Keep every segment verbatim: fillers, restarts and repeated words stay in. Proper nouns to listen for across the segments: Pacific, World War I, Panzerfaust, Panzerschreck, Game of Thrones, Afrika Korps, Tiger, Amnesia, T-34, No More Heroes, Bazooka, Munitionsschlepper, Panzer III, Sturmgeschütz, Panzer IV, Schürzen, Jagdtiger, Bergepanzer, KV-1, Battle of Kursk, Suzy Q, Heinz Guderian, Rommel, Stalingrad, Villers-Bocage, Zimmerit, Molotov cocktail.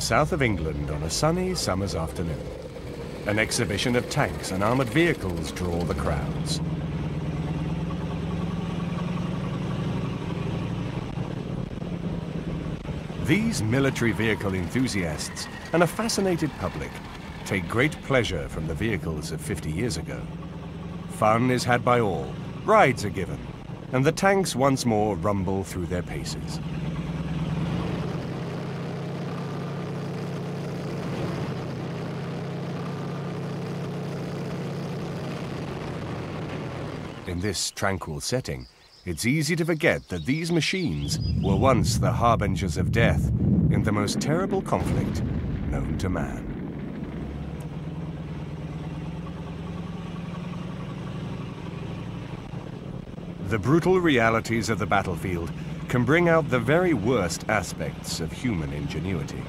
the south of England on a sunny summer's afternoon. An exhibition of tanks and armoured vehicles draw the crowds. These military vehicle enthusiasts and a fascinated public take great pleasure from the vehicles of fifty years ago. Fun is had by all, rides are given, and the tanks once more rumble through their paces. In this tranquil setting, it's easy to forget that these machines were once the harbingers of death in the most terrible conflict known to man. The brutal realities of the battlefield can bring out the very worst aspects of human ingenuity.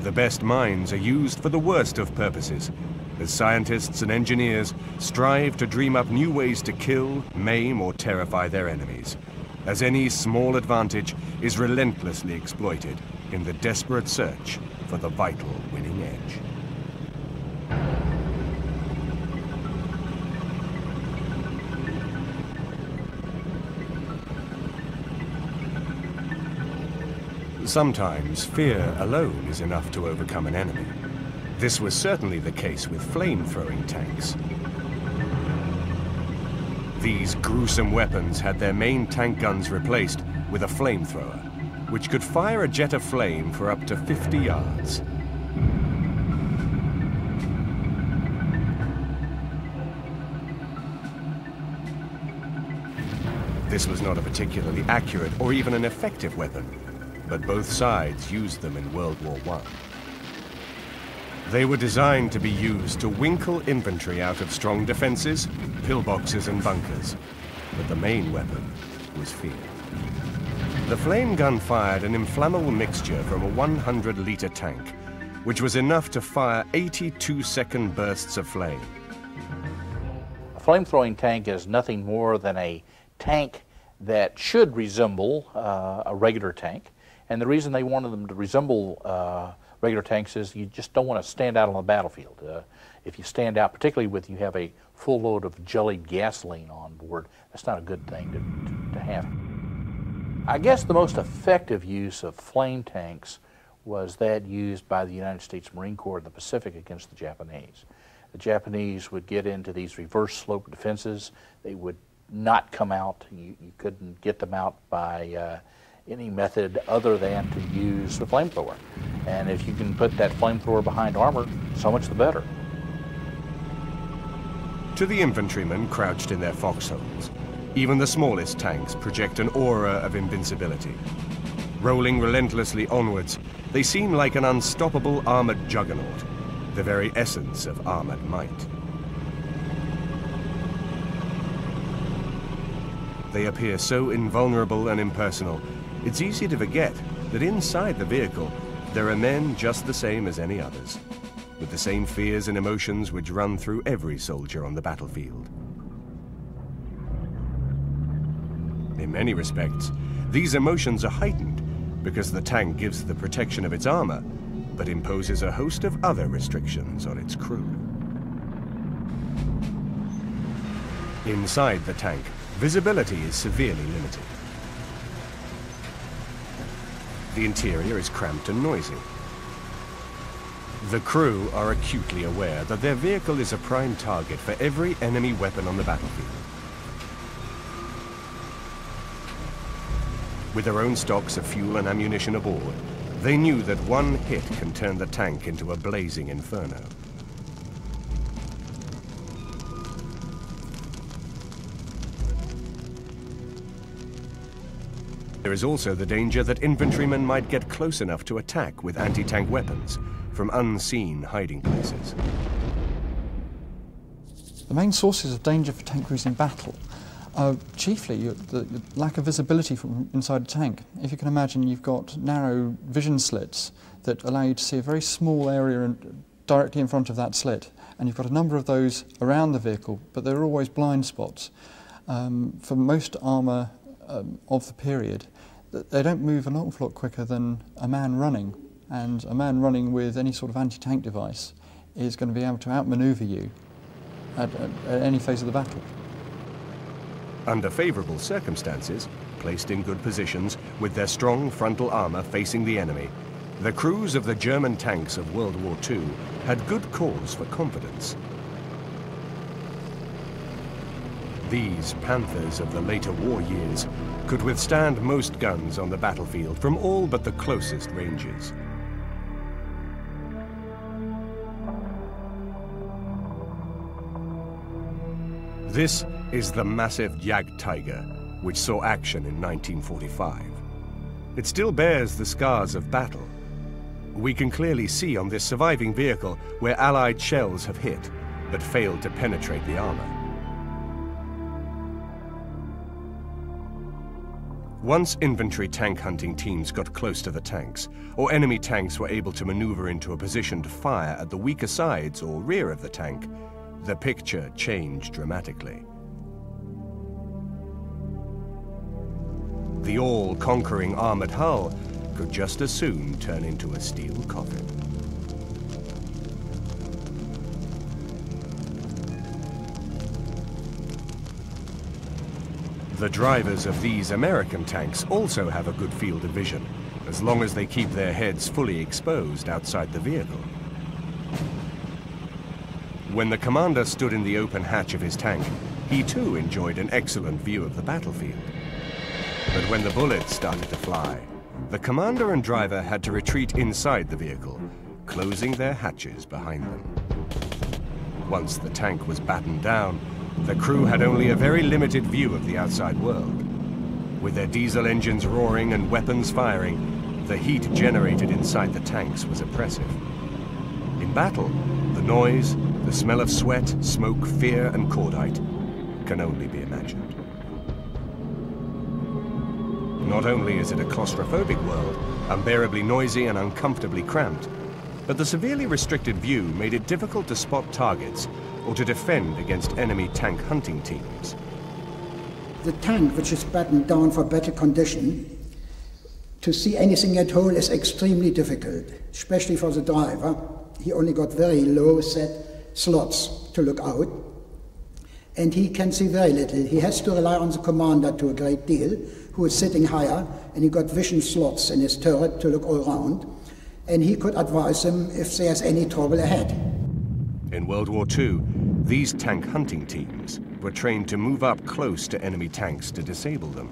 The best minds are used for the worst of purposes, as scientists and engineers strive to dream up new ways to kill, maim, or terrify their enemies, as any small advantage is relentlessly exploited in the desperate search for the vital winning edge. Sometimes fear alone is enough to overcome an enemy. This was certainly the case with flame-throwing tanks. These gruesome weapons had their main tank guns replaced with a flamethrower, which could fire a jet of flame for up to fifty yards. This was not a particularly accurate or even an effective weapon, but both sides used them in World War One. They were designed to be used to winkle infantry out of strong defenses, pillboxes and bunkers, but the main weapon was fear. The flame gun fired an inflammable mixture from a one hundred litre tank, which was enough to fire eighty-two second bursts of flame. A flame-throwing tank is nothing more than a tank that should resemble uh, a regular tank, and the reason they wanted them to resemble uh, regular tanks is you just don't want to stand out on the battlefield. Uh, if you stand out, particularly with you have a full load of jellied gasoline on board, that's not a good thing to, to, to have. I guess the most effective use of flame tanks was that used by the United States Marine Corps in the Pacific against the Japanese. The Japanese would get into these reverse slope defenses. They would not come out. You, you couldn't get them out by uh, any method other than to use the flamethrower. And if you can put that flamethrower behind armor, so much the better. To the infantrymen crouched in their foxholes, even the smallest tanks project an aura of invincibility. Rolling relentlessly onwards, they seem like an unstoppable armored juggernaut, the very essence of armored might. They appear so invulnerable and impersonal, it's easy to forget that inside the vehicle, there are men just the same as any others, with the same fears and emotions which run through every soldier on the battlefield. In many respects, these emotions are heightened because the tank gives the protection of its armor, but imposes a host of other restrictions on its crew. Inside the tank, visibility is severely limited. The interior is cramped and noisy. The crew are acutely aware that their vehicle is a prime target for every enemy weapon on the battlefield. With their own stocks of fuel and ammunition aboard, they knew that one hit can turn the tank into a blazing inferno. There is also the danger that infantrymen might get close enough to attack with anti-tank weapons from unseen hiding places. The main sources of danger for tank crews in battle are chiefly the lack of visibility from inside a tank. If you can imagine, you've got narrow vision slits that allow you to see a very small area directly in front of that slit, and you've got a number of those around the vehicle, but they're always blind spots. Um, for most armour um, of the period, they don't move an awful lot quicker than a man running, and a man running with any sort of anti-tank device is going to be able to outmaneuver you at, at, at any phase of the battle. Under favourable circumstances, placed in good positions, with their strong frontal armour facing the enemy, the crews of the German tanks of World War Two had good cause for confidence. These Panthers of the later war years could withstand most guns on the battlefield from all but the closest ranges. This is the massive Jagdtiger, which saw action in nineteen forty-five. It still bears the scars of battle. We can clearly see on this surviving vehicle where Allied shells have hit, but failed to penetrate the armor. Once infantry tank hunting teams got close to the tanks, or enemy tanks were able to maneuver into a position to fire at the weaker sides or rear of the tank, the picture changed dramatically. The all-conquering armored hull could just as soon turn into a steel coffin. The drivers of these American tanks also have a good field of vision, as long as they keep their heads fully exposed outside the vehicle. When the commander stood in the open hatch of his tank, he too enjoyed an excellent view of the battlefield. But when the bullets started to fly, the commander and driver had to retreat inside the vehicle, closing their hatches behind them. Once the tank was battened down, the crew had only a very limited view of the outside world. With their diesel engines roaring and weapons firing, the heat generated inside the tanks was oppressive. In battle, the noise, the smell of sweat, smoke, fear, and cordite can only be imagined. Not only is it a claustrophobic world, unbearably noisy and uncomfortably cramped, but the severely restricted view made it difficult to spot targets or to defend against enemy tank hunting teams. The tank, which is battened down for better condition, to see anything at all is extremely difficult, especially for the driver. He only got very low set slots to look out, and he can see very little. He has to rely on the commander to a great deal, who is sitting higher, and he got vision slots in his turret to look all round, and he could advise him if there's any trouble ahead. In World War Two, these tank hunting teams were trained to move up close to enemy tanks to disable them.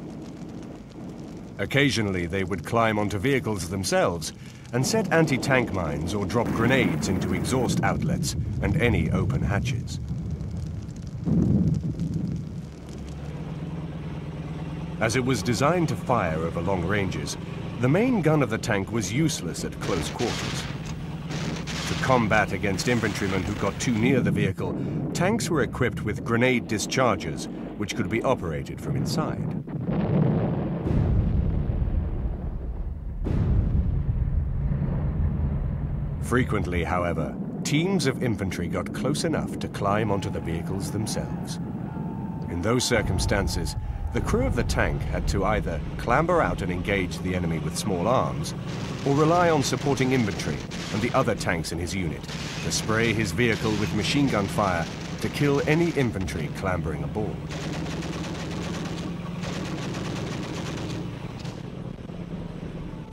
Occasionally, they would climb onto vehicles themselves and set anti-tank mines or drop grenades into exhaust outlets and any open hatches. As it was designed to fire over long ranges, the main gun of the tank was useless at close quarters. To combat against infantrymen who got too near the vehicle, tanks were equipped with grenade dischargers, which could be operated from inside. Frequently, however, teams of infantry got close enough to climb onto the vehicles themselves. In those circumstances, the crew of the tank had to either clamber out and engage the enemy with small arms, or rely on supporting infantry and the other tanks in his unit to spray his vehicle with machine gun fire to kill any infantry clambering aboard.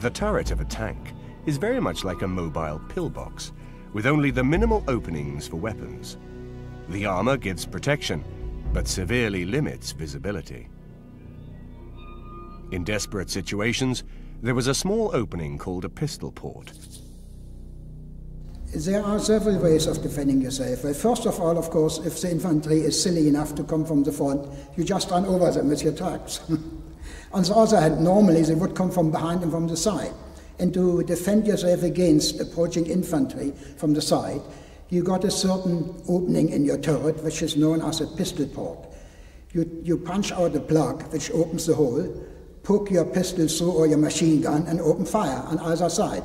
The turret of a tank is very much like a mobile pillbox, with only the minimal openings for weapons. The armor gives protection, but severely limits visibility. In desperate situations, there was a small opening called a pistol port. There are several ways of defending yourself. Well, first of all, of course, if the infantry is silly enough to come from the front, you just run over them with your trucks. On the other hand, normally they would come from behind and from the side. And to defend yourself against approaching infantry from the side, you got a certain opening in your turret, which is known as a pistol port. You, you punch out a plug, which opens the hole, poke your pistol through or your machine gun, and open fire on either side.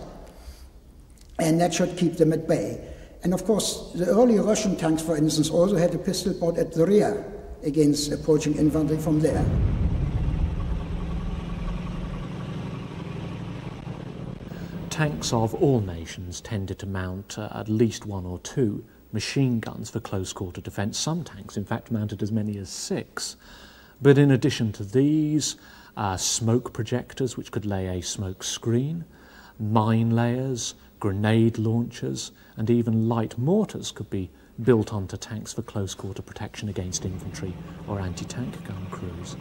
And that should keep them at bay. And of course, the early Russian tanks, for instance, also had a pistol port at the rear against approaching infantry from there. tanks of all nations tended to mount uh, at least one or two machine guns for close-quarter defence. Some tanks, in fact, mounted as many as six. But in addition to these, uh, smoke projectors, which could lay a smoke screen, mine layers, grenade launchers, and even light mortars could be built onto tanks for close-quarter protection against infantry or anti-tank gun crews.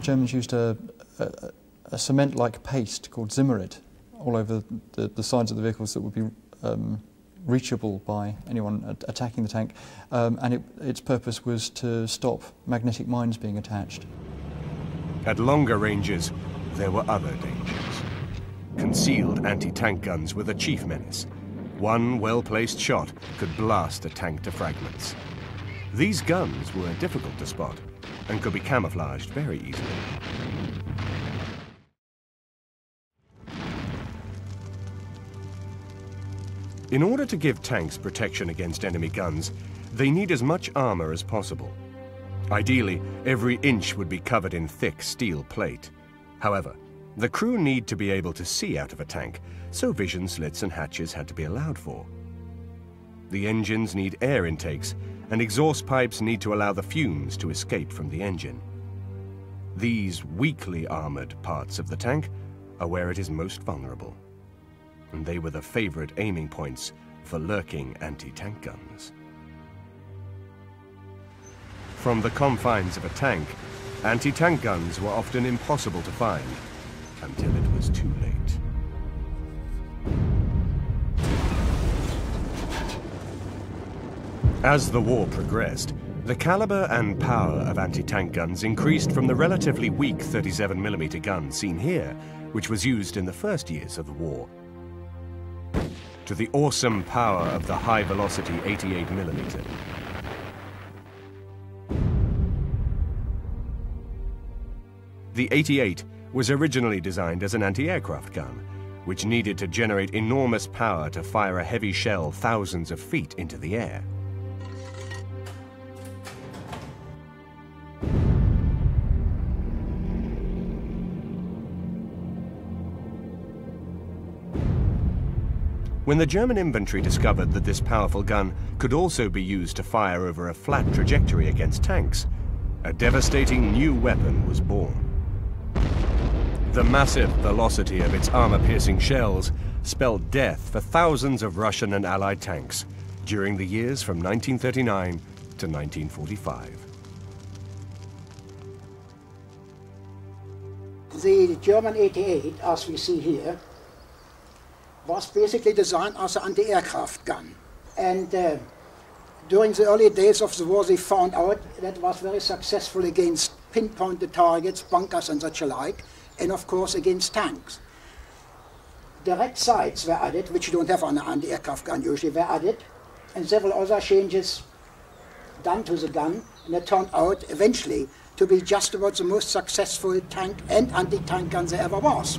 Germans used a, a, a cement-like paste called Zimmerit all over the, the sides of the vehicles that would be um, reachable by anyone attacking the tank, um, and it, its purpose was to stop magnetic mines being attached. At longer ranges, there were other dangers. Concealed anti-tank guns were the chief menace. One well-placed shot could blast a tank to fragments. These guns were difficult to spot and could be camouflaged very easily. In order to give tanks protection against enemy guns, they need as much armor as possible. Ideally, every inch would be covered in thick steel plate. However, the crew need to be able to see out of a tank, so vision slits and hatches had to be allowed for. The engines need air intakes, and exhaust pipes need to allow the fumes to escape from the engine. These weakly armored parts of the tank are where it is most vulnerable, and they were the favorite aiming points for lurking anti-tank guns. From the confines of a tank, anti-tank guns were often impossible to find until it was too late. As the war progressed, the caliber and power of anti-tank guns increased from the relatively weak thirty-seven millimeter gun seen here, which was used in the first years of the war, to the awesome power of the high-velocity eighty-eight millimeter. The eighty-eight was originally designed as an anti-aircraft gun, which needed to generate enormous power to fire a heavy shell thousands of feet into the air. When the German infantry discovered that this powerful gun could also be used to fire over a flat trajectory against tanks, a devastating new weapon was born. The massive velocity of its armor-piercing shells spelled death for thousands of Russian and Allied tanks during the years from nineteen thirty-nine to nineteen forty-five. The German eighty-eight, as we see here, was basically designed as an anti-aircraft gun. And uh, during the early days of the war, they found out that it was very successful against pinpointed targets, bunkers and such alike, and of course against tanks. Direct sights were added, which you don't have on an anti-aircraft gun usually, were added, and several other changes done to the gun, and it turned out eventually to be just about the most successful tank and anti-tank gun there ever was.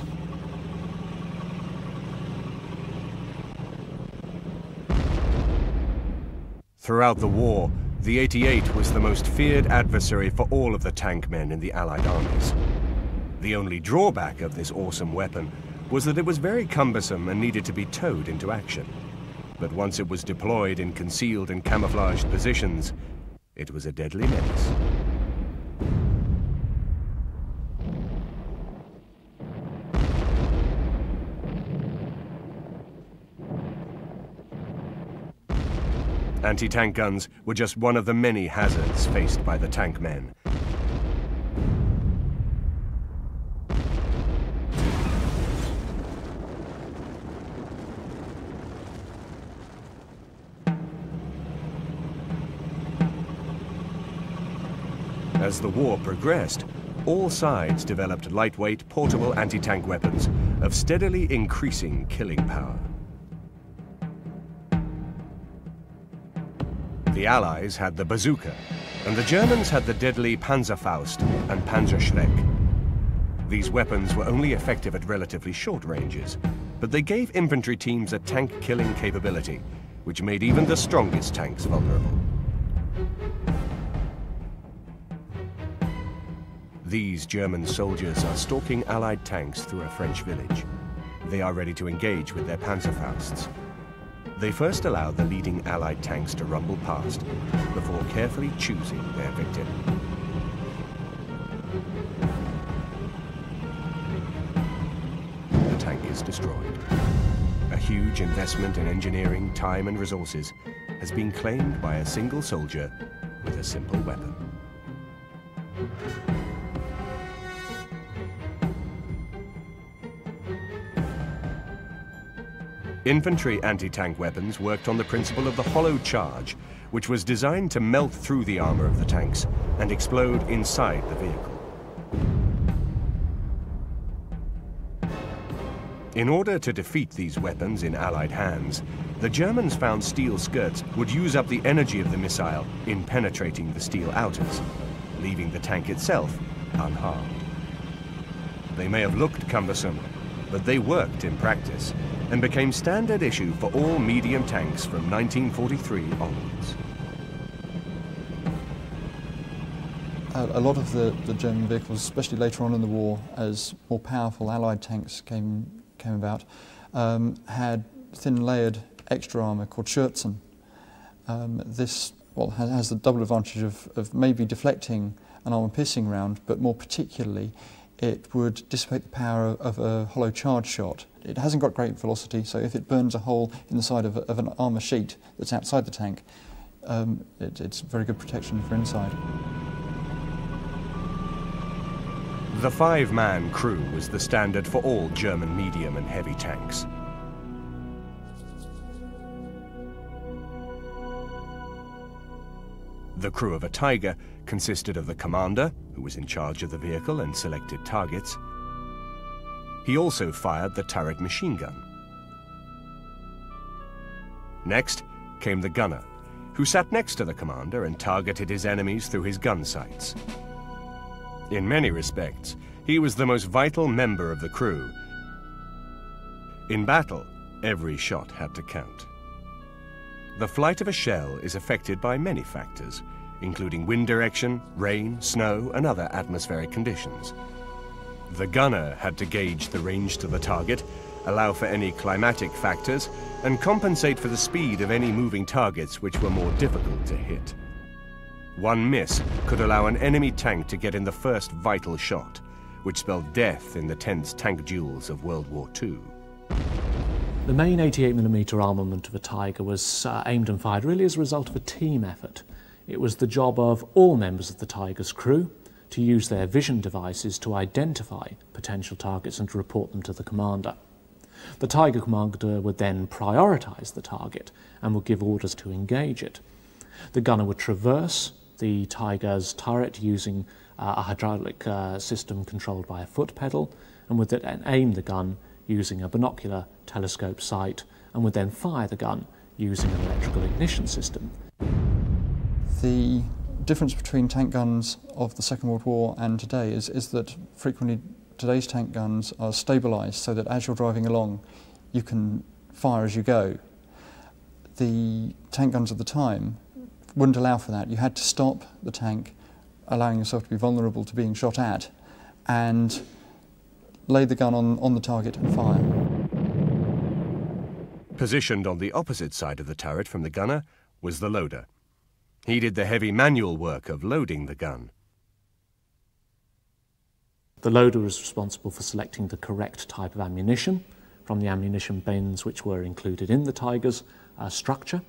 Throughout the war, the eighty-eight was the most feared adversary for all of the tank men in the Allied armies. The only drawback of this awesome weapon was that it was very cumbersome and needed to be towed into action. But once it was deployed in concealed and camouflaged positions, it was a deadly menace. Anti-tank guns were just one of the many hazards faced by the tank men. As the war progressed, all sides developed lightweight, portable anti-tank weapons of steadily increasing killing power. The Allies had the bazooka, and the Germans had the deadly Panzerfaust and Panzerschreck. These weapons were only effective at relatively short ranges, but they gave infantry teams a tank-killing capability, which made even the strongest tanks vulnerable. These German soldiers are stalking Allied tanks through a French village. They are ready to engage with their Panzerfausts. They first allow the leading Allied tanks to rumble past before carefully choosing their victim. The tank is destroyed. A huge investment in engineering, time and resources has been claimed by a single soldier with a simple weapon. Infantry anti-tank weapons worked on the principle of the hollow charge, which was designed to melt through the armor of the tanks and explode inside the vehicle. In order to defeat these weapons in Allied hands, the Germans found steel skirts would use up the energy of the missile in penetrating the steel outers, leaving the tank itself unharmed. They may have looked cumbersome, but they worked in practice and became standard issue for all medium tanks from nineteen forty-three onwards. A lot of the, the German vehicles, especially later on in the war, as more powerful Allied tanks came, came about, um, had thin-layered extra armour called Schürzen. Um, this well, has the double advantage of, of maybe deflecting an armour-piercing round, but more particularly, it would dissipate the power of a hollow charge shot. It hasn't got great velocity, so if it burns a hole in the side of, a, of an armour sheet that's outside the tank, um, it, it's very good protection for inside. The five-man crew was the standard for all German medium and heavy tanks. The crew of a Tiger consisted of the commander, who was in charge of the vehicle and selected targets. He also fired the turret machine gun. Next came the gunner, who sat next to the commander and targeted his enemies through his gun sights. In many respects, he was the most vital member of the crew. In battle, every shot had to count. The flight of a shell is affected by many factors, including wind direction, rain, snow, and other atmospheric conditions. The gunner had to gauge the range to the target, allow for any climatic factors, and compensate for the speed of any moving targets which were more difficult to hit. One miss could allow an enemy tank to get in the first vital shot, which spelled death in the tense tank duels of World War Two. The main eighty-eight millimeter armament of a Tiger was uh, aimed and fired really as a result of a team effort. It was the job of all members of the Tiger's crew to use their vision devices to identify potential targets and to report them to the commander. The Tiger commander would then prioritise the target and would give orders to engage it. The gunner would traverse the Tiger's turret using uh, a hydraulic uh, system controlled by a foot pedal, and would then aim the gun using a binocular telescope sight, and would then fire the gun using an electrical ignition system. The difference between tank guns of the Second World War and today is, is that frequently today's tank guns are stabilised so that as you're driving along you can fire as you go. The tank guns of the time wouldn't allow for that. You had to stop the tank, allowing yourself to be vulnerable to being shot at, and lay the gun on, on the target and fire. Positioned on the opposite side of the turret from the gunner was the loader. He did the heavy manual work of loading the gun. The loader was responsible for selecting the correct type of ammunition from the ammunition bins which were included in the Tiger's uh, structure,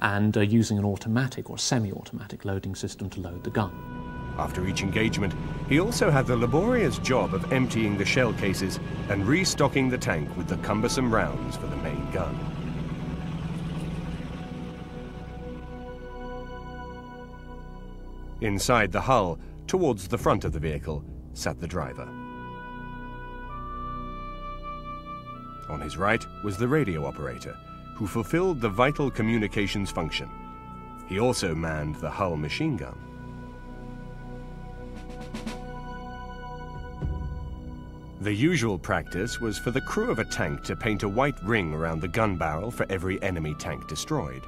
and uh, using an automatic or semi-automatic loading system to load the gun. After each engagement, he also had the laborious job of emptying the shell cases and restocking the tank with the cumbersome rounds for the main gun. Inside the hull, towards the front of the vehicle, sat the driver. On his right was the radio operator, who fulfilled the vital communications function. He also manned the hull machine gun. The usual practice was for the crew of a tank to paint a white ring around the gun barrel for every enemy tank destroyed.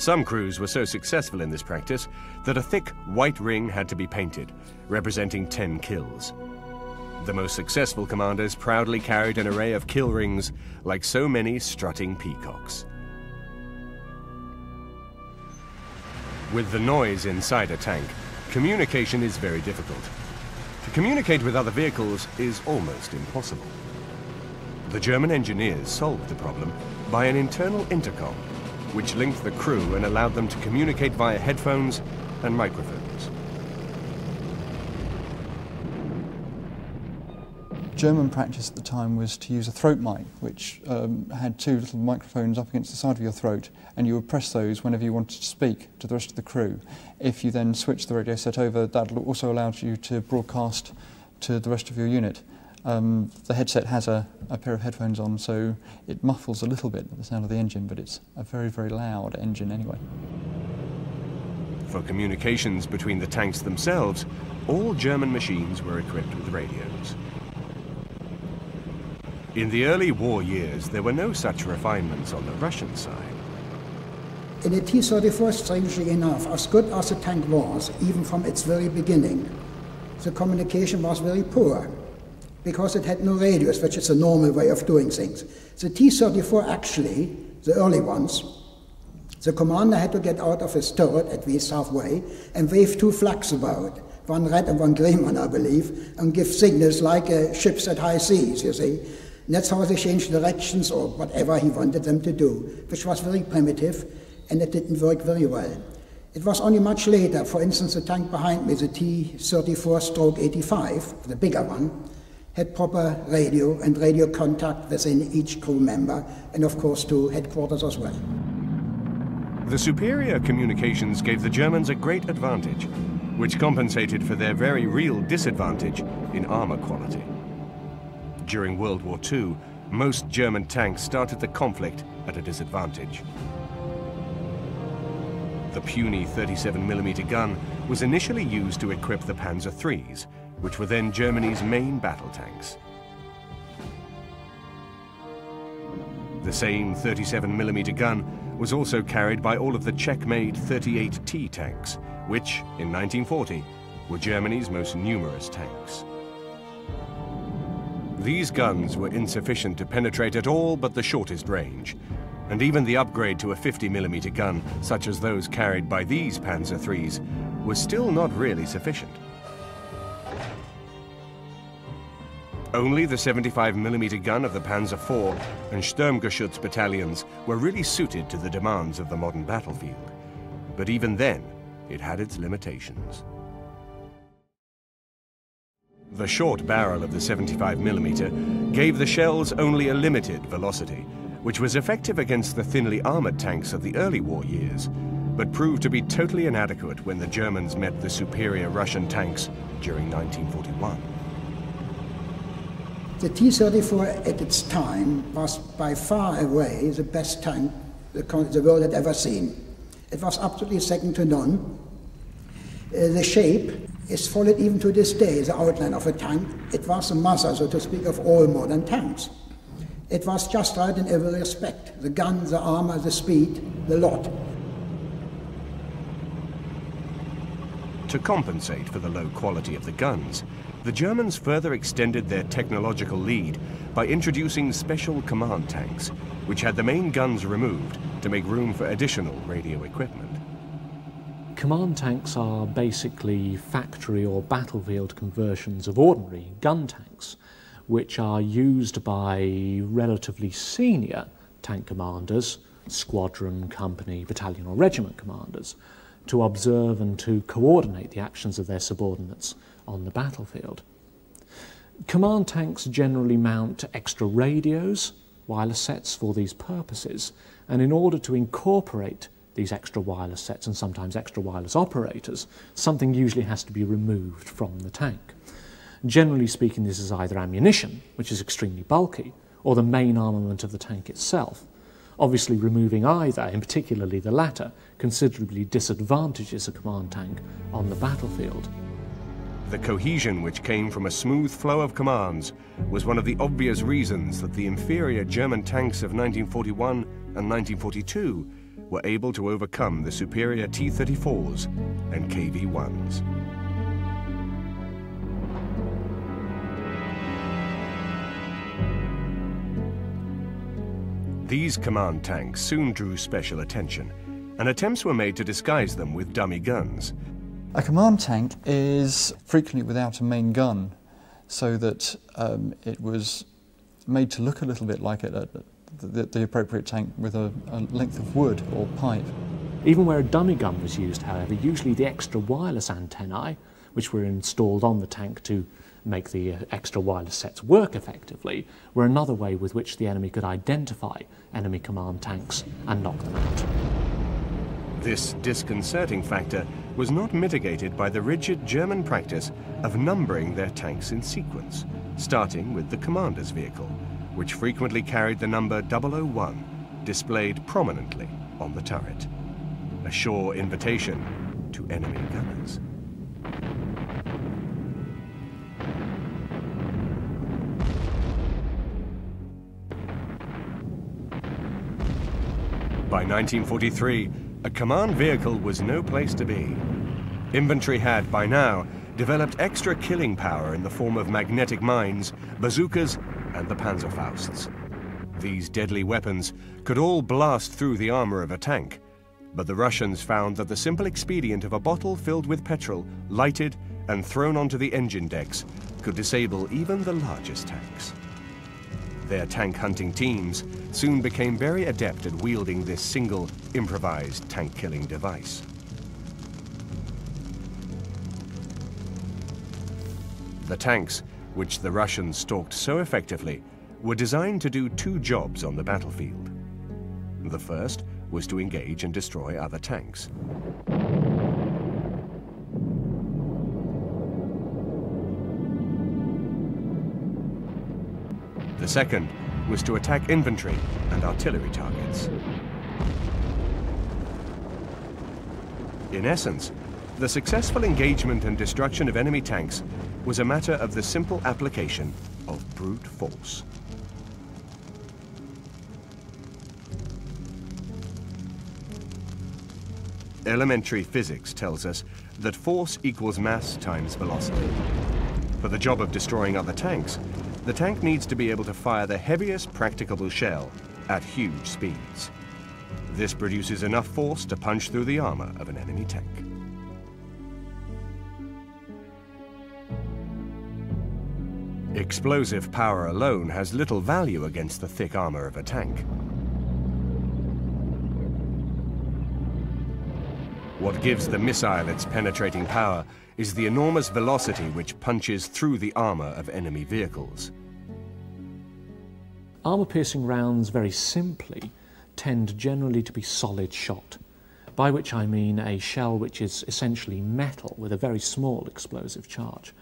Some crews were so successful in this practice that a thick white ring had to be painted, representing ten kills. The most successful commanders proudly carried an array of kill rings like so many strutting peacocks. With the noise inside a tank, communication is very difficult. To communicate with other vehicles is almost impossible. The German engineers solved the problem by an internal intercom, which linked the crew and allowed them to communicate via headphones and microphones. German practice at the time was to use a throat mic, which um, had two little microphones up against the side of your throat, and you would press those whenever you wanted to speak to the rest of the crew. If you then switched the radio set over, that also allowed you to broadcast to the rest of your unit. Um, the headset has a, a pair of headphones on, so it muffles a little bit the sound of the engine, but it's a very, very loud engine anyway. For communications between the tanks themselves, all German machines were equipped with radios. In the early war years, there were no such refinements on the Russian side. In the T thirty-four, strangely enough, as good as the tank was, even from its very beginning, the communication was very poor, because it had no radios, which is a normal way of doing things. The T thirty-four actually, the early ones, the commander had to get out of his turret, at least halfway, and wave two flags about, one red and one green one, I believe, and give signals like uh, ships at high seas, you see. And that's how they changed directions or whatever he wanted them to do, which was very primitive, and it didn't work very well. It was only much later, for instance, the tank behind me, the T thirty-four eighty-five, the bigger one, had proper radio and radio contact within each crew member, and of course to headquarters as well. The superior communications gave the Germans a great advantage, which compensated for their very real disadvantage in armor quality. During World War Two, most German tanks started the conflict at a disadvantage. The puny thirty-seven millimeter gun was initially used to equip the Panzer threes, which were then Germany's main battle tanks. The same thirty-seven millimeter gun was also carried by all of the Czech-made thirty-eight T tanks, which, in nineteen forty, were Germany's most numerous tanks. These guns were insufficient to penetrate at all but the shortest range, and even the upgrade to a fifty millimeter gun, such as those carried by these Panzer threes, was still not really sufficient. Only the seventy-five millimeter gun of the Panzer four and Sturmgeschütz battalions were really suited to the demands of the modern battlefield, but even then, it had its limitations. The short barrel of the seventy-five millimeter gave the shells only a limited velocity, which was effective against the thinly armored tanks of the early war years, but proved to be totally inadequate when the Germans met the superior Russian tanks during nineteen forty-one. The T thirty-four at its time was by far away the best tank the, the world had ever seen. It was absolutely second to none. Uh, the shape is followed even to this day, the outline of a tank. It was the mother, so to speak, of all modern tanks. It was just right in every respect: the gun, the armor, the speed, the lot. To compensate for the low quality of the guns, the Germans further extended their technological lead by introducing special command tanks, which had the main guns removed to make room for additional radio equipment. Command tanks are basically factory or battlefield conversions of ordinary gun tanks, which are used by relatively senior tank commanders, squadron, company, battalion or regiment commanders, to observe and to coordinate the actions of their subordinates on the battlefield. Command tanks generally mount extra radios, wireless sets for these purposes, and in order to incorporate these extra wireless sets and sometimes extra wireless operators, something usually has to be removed from the tank. Generally speaking, this is either ammunition, which is extremely bulky, or the main armament of the tank itself. Obviously, removing either, and particularly the latter, considerably disadvantages a command tank on the battlefield. The cohesion which came from a smooth flow of commands was one of the obvious reasons that the inferior German tanks of nineteen forty-one and nineteen forty-two were able to overcome the superior T thirty-fours and K V ones. These command tanks soon drew special attention, and attempts were made to disguise them with dummy guns. A command tank is frequently without a main gun, so that um, it was made to look a little bit like it, uh, the, the appropriate tank with a, a length of wood or pipe. Even where a dummy gun was used, however, usually the extra wireless antennae, which were installed on the tank to make the extra wireless sets work effectively, were another way with which the enemy could identify enemy command tanks and knock them out. This disconcerting factor was not mitigated by the rigid German practice of numbering their tanks in sequence, starting with the commander's vehicle, which frequently carried the number double oh one displayed prominently on the turret, a sure invitation to enemy gunners. By nineteen forty-three, a command vehicle was no place to be. Infantry had, by now, developed extra killing power in the form of magnetic mines, bazookas, and the Panzerfausts. These deadly weapons could all blast through the armor of a tank, but the Russians found that the simple expedient of a bottle filled with petrol, lighted, and thrown onto the engine decks could disable even the largest tanks. Their tank-hunting teams soon became very adept at wielding this single, improvised tank-killing device. The tanks, which the Russians stalked so effectively, were designed to do two jobs on the battlefield. The first was to engage and destroy other tanks. The second was to attack infantry and artillery targets. In essence, the successful engagement and destruction of enemy tanks was a matter of the simple application of brute force. Elementary physics tells us that force equals mass times velocity. For the job of destroying other tanks, the tank needs to be able to fire the heaviest practicable shell at huge speeds. This produces enough force to punch through the armor of an enemy tank. Explosive power alone has little value against the thick armor of a tank. What gives the missile its penetrating power is the enormous velocity which punches through the armor of enemy vehicles. Armor-piercing rounds, very simply, tend generally to be solid shot, by which I mean a shell which is essentially metal with a very small explosive charge,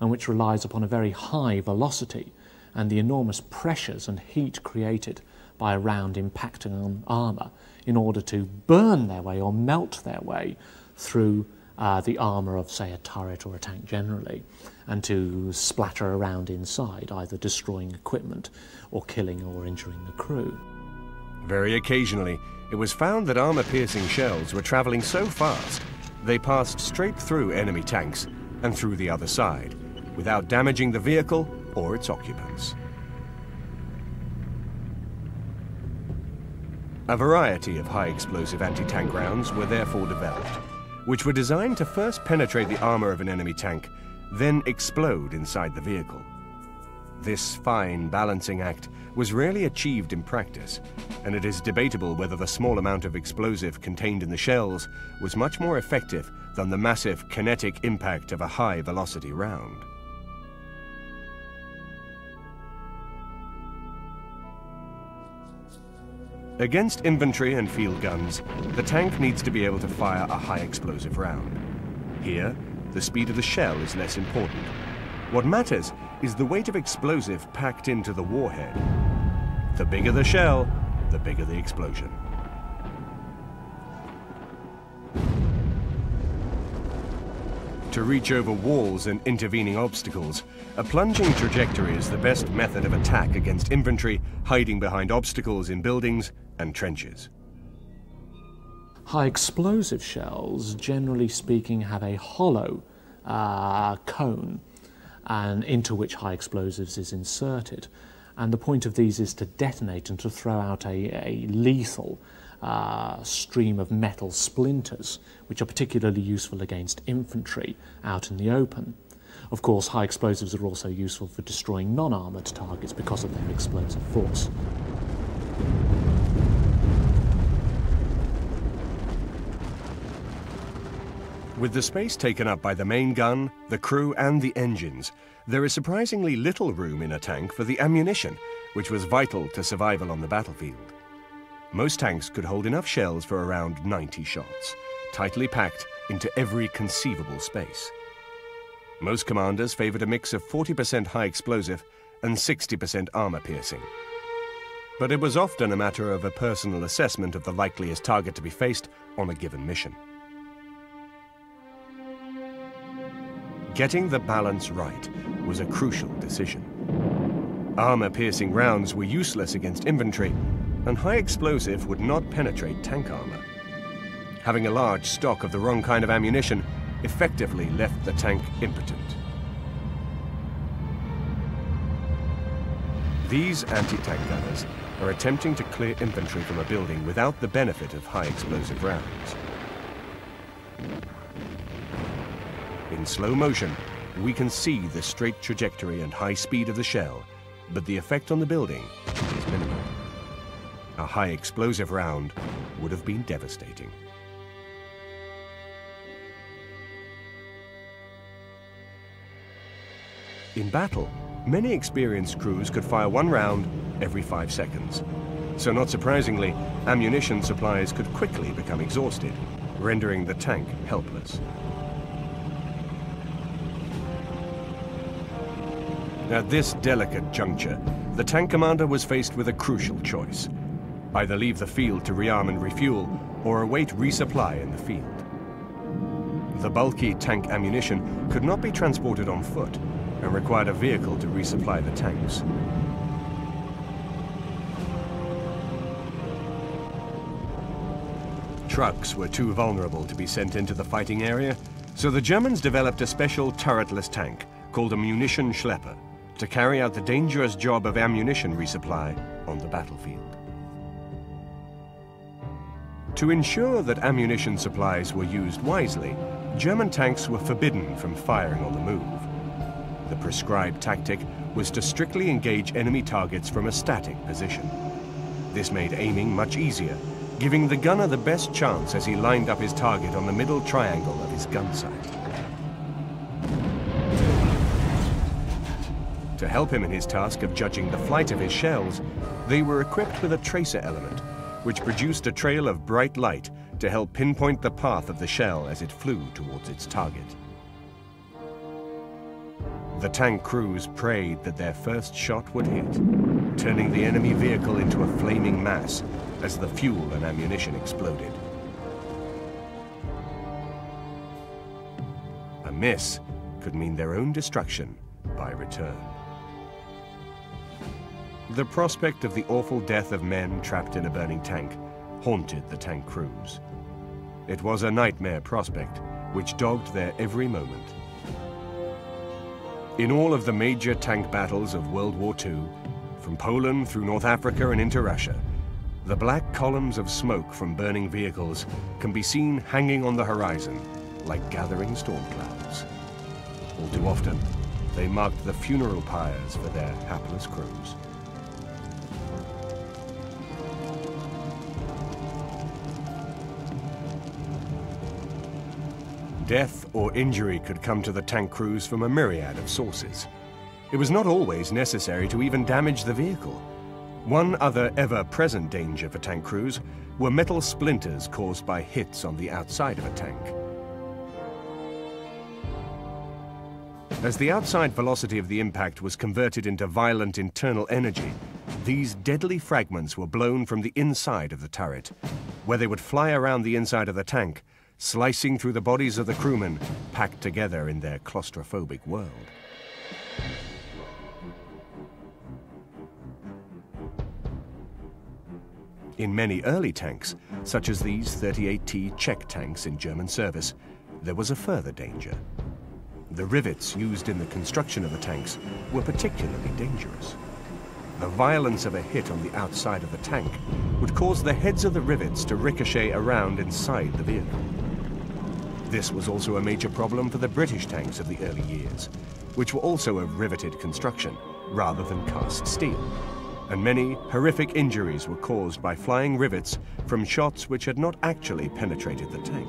and which relies upon a very high velocity and the enormous pressures and heat created by a round impacting on armor in order to burn their way or melt their way through uh, the armor of, say, a turret or a tank generally, and to splatter around inside, either destroying equipment or killing or injuring the crew. Very occasionally, it was found that armor-piercing shells were traveling so fast, they passed straight through enemy tanks and through the other side, without damaging the vehicle or its occupants. A variety of high-explosive anti-tank rounds were therefore developed, which were designed to first penetrate the armor of an enemy tank, then explode inside the vehicle. This fine balancing act was rarely achieved in practice, and it is debatable whether the small amount of explosive contained in the shells was much more effective than the massive kinetic impact of a high-velocity round. Against infantry and field guns, the tank needs to be able to fire a high explosive round. Here, the speed of the shell is less important. What matters is the weight of explosive packed into the warhead. The bigger the shell, the bigger the explosion. To reach over walls and intervening obstacles, a plunging trajectory is the best method of attack against infantry hiding behind obstacles in buildings and trenches. High explosive shells, generally speaking, have a hollow uh, cone and into which high explosives is inserted. And the point of these is to detonate and to throw out a, a lethal uh, stream of metal splinters, which are particularly useful against infantry out in the open. Of course, high explosives are also useful for destroying non-armoured targets because of their explosive force. With the space taken up by the main gun, the crew and the engines, there is surprisingly little room in a tank for the ammunition, which was vital to survival on the battlefield. Most tanks could hold enough shells for around ninety shots, tightly packed into every conceivable space. Most commanders favoured a mix of forty percent high explosive and sixty percent armour piercing. But it was often a matter of a personal assessment of the likeliest target to be faced on a given mission. Getting the balance right was a crucial decision. Armour-piercing rounds were useless against infantry, and high explosive would not penetrate tank armour. Having a large stock of the wrong kind of ammunition effectively left the tank impotent. These anti-tank gunners are attempting to clear infantry from a building without the benefit of high explosive rounds. In slow motion, we can see the straight trajectory and high speed of the shell, but the effect on the building is minimal. A high explosive round would have been devastating. In battle, many experienced crews could fire one round every five seconds. So not surprisingly, ammunition supplies could quickly become exhausted, rendering the tank helpless. At this delicate juncture, the tank commander was faced with a crucial choice. Either leave the field to rearm and refuel, or await resupply in the field. The bulky tank ammunition could not be transported on foot, and required a vehicle to resupply the tanks. Trucks were too vulnerable to be sent into the fighting area, so the Germans developed a special turretless tank called a Munitionsschlepper, to carry out the dangerous job of ammunition resupply on the battlefield. To ensure that ammunition supplies were used wisely, German tanks were forbidden from firing on the move. The prescribed tactic was to strictly engage enemy targets from a static position. This made aiming much easier, giving the gunner the best chance as he lined up his target on the middle triangle of his gun sight. To help him in his task of judging the flight of his shells, they were equipped with a tracer element, which produced a trail of bright light to help pinpoint the path of the shell as it flew towards its target. The tank crews prayed that their first shot would hit, turning the enemy vehicle into a flaming mass as the fuel and ammunition exploded. A miss could mean their own destruction by return. The prospect of the awful death of men trapped in a burning tank haunted the tank crews. It was a nightmare prospect which dogged their every moment. In all of the major tank battles of World War Two, from Poland through North Africa and into Russia, the black columns of smoke from burning vehicles can be seen hanging on the horizon like gathering storm clouds. All too often, they marked the funeral pyres for their hapless crews. Death or injury could come to the tank crews from a myriad of sources. It was not always necessary to even damage the vehicle. One other ever-present danger for tank crews were metal splinters caused by hits on the outside of a tank. As the outside velocity of the impact was converted into violent internal energy, these deadly fragments were blown from the inside of the turret, where they would fly around the inside of the tank, slicing through the bodies of the crewmen, packed together in their claustrophobic world. In many early tanks, such as these thirty-eight T Czech tanks in German service, there was a further danger. The rivets used in the construction of the tanks were particularly dangerous. The violence of a hit on the outside of the tank would cause the heads of the rivets to ricochet around inside the vehicle. This was also a major problem for the British tanks of the early years, which were also of riveted construction rather than cast steel, and many horrific injuries were caused by flying rivets from shots which had not actually penetrated the tank.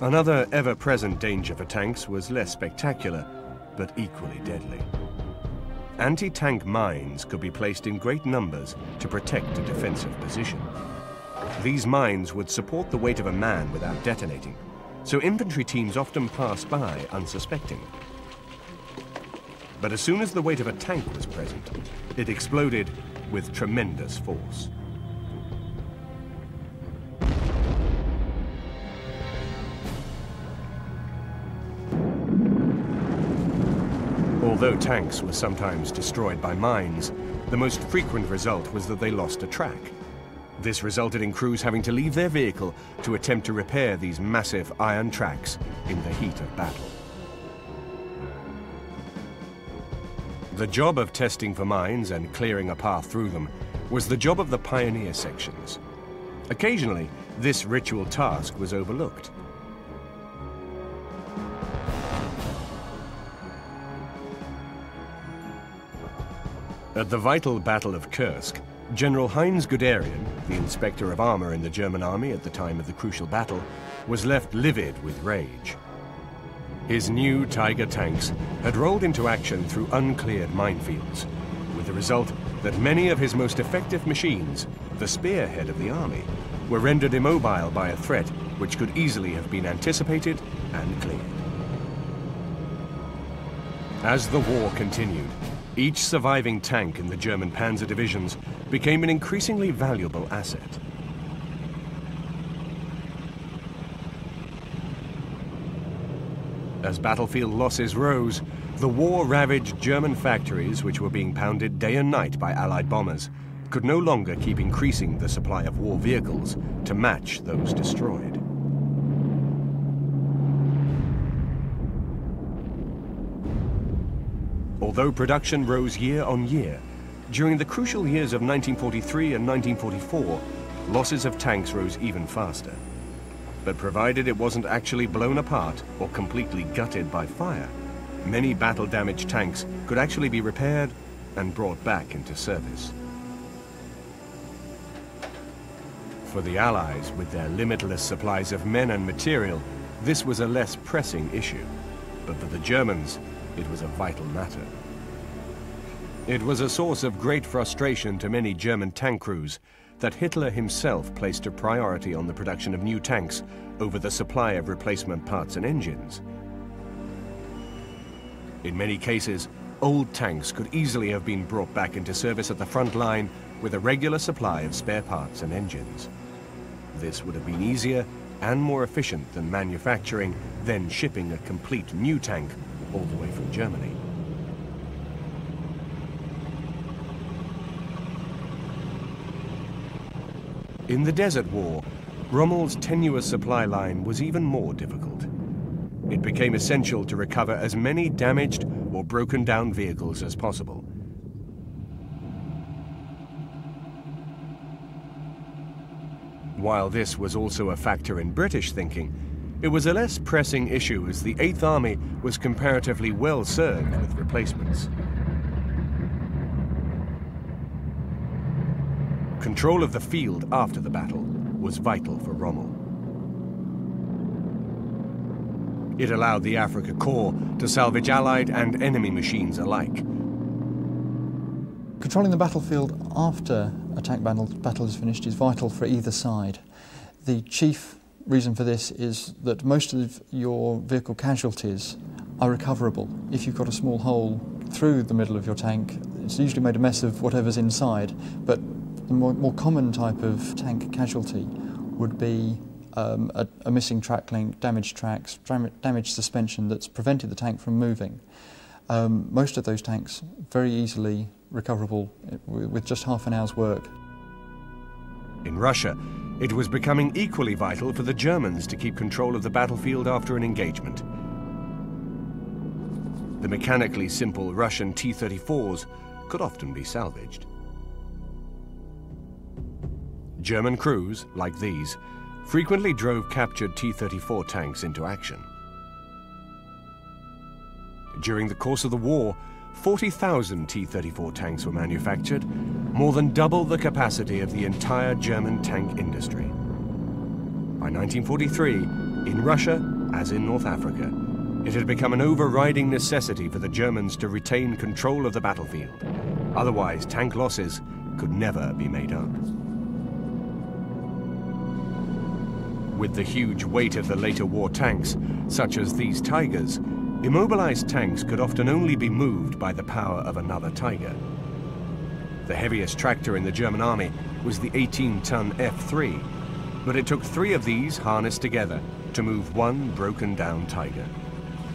Another ever-present danger for tanks was less spectacular, but equally deadly. Anti-tank mines could be placed in great numbers to protect a defensive position. These mines would support the weight of a man without detonating, so infantry teams often passed by unsuspecting. But as soon as the weight of a tank was present, it exploded with tremendous force. Although tanks were sometimes destroyed by mines, the most frequent result was that they lost a track. This resulted in crews having to leave their vehicle to attempt to repair these massive iron tracks in the heat of battle. The job of testing for mines and clearing a path through them was the job of the pioneer sections. Occasionally, this ritual task was overlooked. At the vital Battle of Kursk, General Heinz Guderian, the inspector of armor in the German army at the time of the crucial battle, was left livid with rage. His new Tiger tanks had rolled into action through uncleared minefields, with the result that many of his most effective machines, the spearhead of the army, were rendered immobile by a threat which could easily have been anticipated and cleared. As the war continued, each surviving tank in the German panzer divisions became an increasingly valuable asset. As battlefield losses rose, the war ravaged German factories, which were being pounded day and night by Allied bombers, could no longer keep increasing the supply of war vehicles to match those destroyed. Although production rose year on year, during the crucial years of nineteen forty-three and nineteen forty-four, losses of tanks rose even faster. But provided it wasn't actually blown apart or completely gutted by fire, many battle-damaged tanks could actually be repaired and brought back into service. For the Allies, with their limitless supplies of men and material, this was a less pressing issue. But for the Germans, it was a vital matter. It was a source of great frustration to many German tank crews that Hitler himself placed a priority on the production of new tanks over the supply of replacement parts and engines. In many cases, old tanks could easily have been brought back into service at the front line with a regular supply of spare parts and engines. This would have been easier and more efficient than manufacturing, then shipping a complete new tank all the way from Germany. In the Desert War, Rommel's tenuous supply line was even more difficult. It became essential to recover as many damaged or broken down vehicles as possible. While this was also a factor in British thinking, it was a less pressing issue as the Eighth Army was comparatively well served with replacements. Control of the field after the battle was vital for Rommel. It allowed the Afrika Korps to salvage Allied and enemy machines alike. Controlling the battlefield after a tank battle, battle is finished is vital for either side. The chief reason for this is that most of your vehicle casualties are recoverable. If you've got a small hole through the middle of your tank, it's usually made a mess of whatever's inside, but the more, more common type of tank casualty would be um, a, a missing track link, damaged tracks, dam damaged suspension that's prevented the tank from moving. Um, most of those tanks very easily recoverable with just half an hour's work. In Russia, it was becoming equally vital for the Germans to keep control of the battlefield after an engagement. The mechanically simple Russian T thirty-fours could often be salvaged. German crews, like these, frequently drove captured T thirty-four tanks into action. During the course of the war, forty thousand T thirty-four tanks were manufactured, more than double the capacity of the entire German tank industry. By nineteen forty-three, in Russia, as in North Africa, it had become an overriding necessity for the Germans to retain control of the battlefield. Otherwise, tank losses could never be made up. With the huge weight of the later war tanks, such as these Tigers, immobilized tanks could often only be moved by the power of another Tiger. The heaviest tractor in the German army was the eighteen-ton F three, but it took three of these harnessed together to move one broken-down Tiger.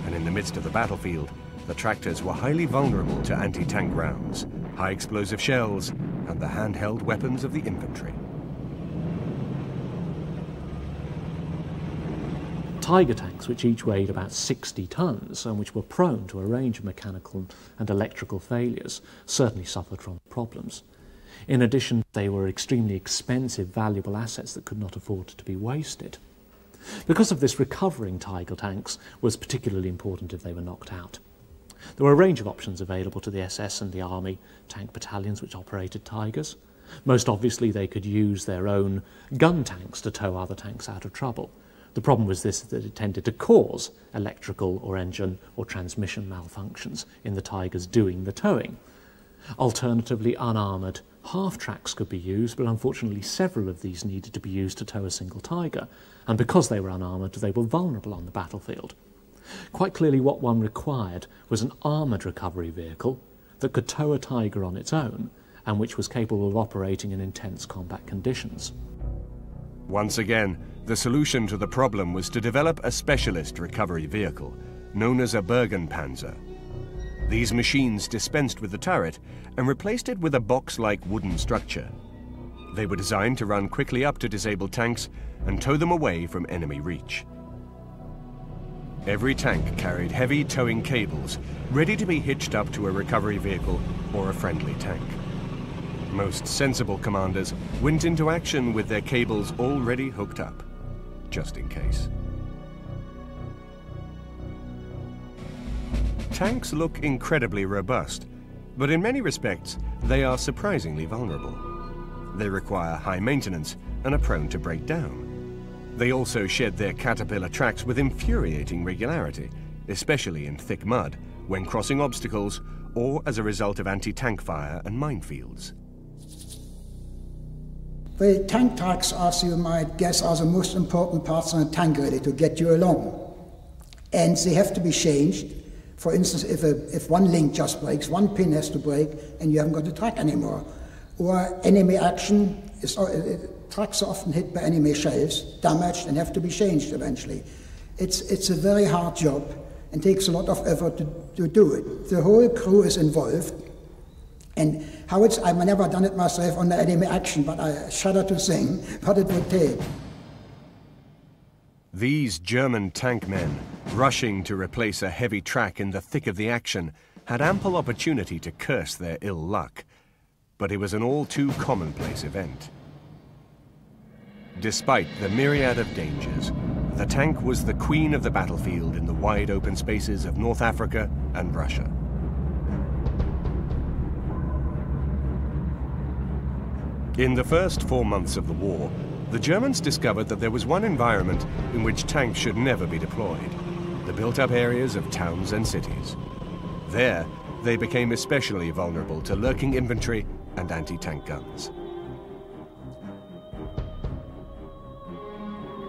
And in the midst of the battlefield, the tractors were highly vulnerable to anti-tank rounds, high-explosive shells, and the handheld weapons of the infantry. Tiger tanks, which each weighed about sixty tons and which were prone to a range of mechanical and electrical failures, certainly suffered from problems. In addition, they were extremely expensive, valuable assets that could not afford to be wasted. Because of this, recovering Tiger tanks was particularly important if they were knocked out. There were a range of options available to the S S and the Army tank battalions which operated Tigers. Most obviously, they could use their own gun tanks to tow other tanks out of trouble. The problem was this, that it tended to cause electrical or engine or transmission malfunctions in the Tigers doing the towing. Alternatively, unarmoured half-tracks could be used, but unfortunately several of these needed to be used to tow a single Tiger, and because they were unarmoured, they were vulnerable on the battlefield. Quite clearly, what one required was an armoured recovery vehicle that could tow a Tiger on its own, and which was capable of operating in intense combat conditions. Once again, the solution to the problem was to develop a specialist recovery vehicle, known as a Bergepanzer. These machines dispensed with the turret and replaced it with a box-like wooden structure. They were designed to run quickly up to disabled tanks and tow them away from enemy reach. Every tank carried heavy towing cables, ready to be hitched up to a recovery vehicle or a friendly tank. Most sensible commanders went into action with their cables already hooked up, just in case. Tanks look incredibly robust, but in many respects, they are surprisingly vulnerable. They require high maintenance and are prone to break down. They also shed their caterpillar tracks with infuriating regularity, especially in thick mud, when crossing obstacles or as a result of anti-tank fire and minefields. The tank tracks, as you might guess, are the most important parts on a tank really to get you along. And they have to be changed. For instance, if, a, if one link just breaks, one pin has to break and you haven't got the track anymore. Or enemy action, is, uh, tracks are often hit by enemy shells, damaged and have to be changed eventually. It's, it's a very hard job and takes a lot of effort to, to do it. The whole crew is involved. And how it's, I've never done it myself on the enemy action, but I shudder to think what it would take. These German tank men, rushing to replace a heavy track in the thick of the action, had ample opportunity to curse their ill luck. But it was an all too commonplace event. Despite the myriad of dangers, the tank was the queen of the battlefield in the wide open spaces of North Africa and Russia. In the first four months of the war, the Germans discovered that there was one environment in which tanks should never be deployed: the built-up areas of towns and cities. There, they became especially vulnerable to lurking infantry and anti-tank guns.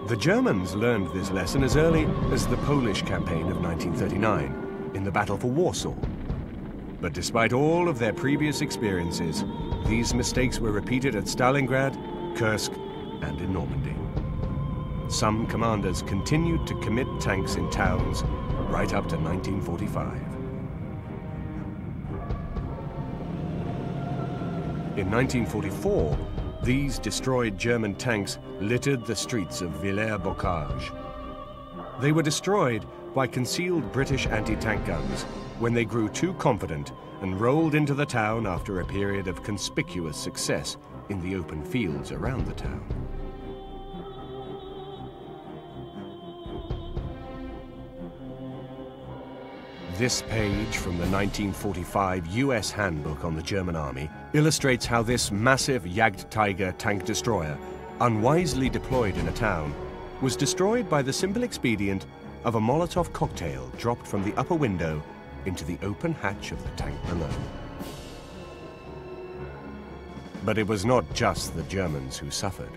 The Germans learned this lesson as early as the Polish campaign of nineteen thirty-nine in the Battle for Warsaw. But despite all of their previous experiences, these mistakes were repeated at Stalingrad, Kursk, and in Normandy. some commanders continued to commit tanks in towns right up to nineteen forty-five. In nineteen forty-four, these destroyed German tanks littered the streets of Villers-Bocage. They were destroyed by concealed British anti-tank guns when they grew too confident and rolled into the town after a period of conspicuous success in the open fields around the town. This page from the nineteen forty-five U S handbook on the German Army illustrates how this massive Jagdtiger tank destroyer, unwisely deployed in a town, was destroyed by the simple expedient of a Molotov cocktail dropped from the upper window into the open hatch of the tank below. But it was not just the Germans who suffered.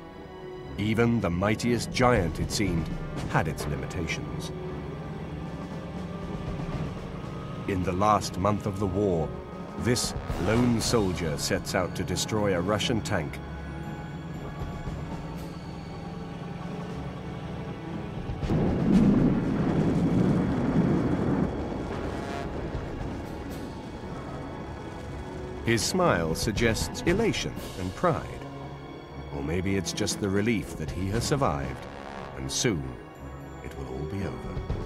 Even the mightiest giant, it seemed, had its limitations. In the last month of the war, this lone soldier sets out to destroy a Russian tank. His smile suggests elation and pride. Or maybe it's just the relief that he has survived, and soon it will all be over.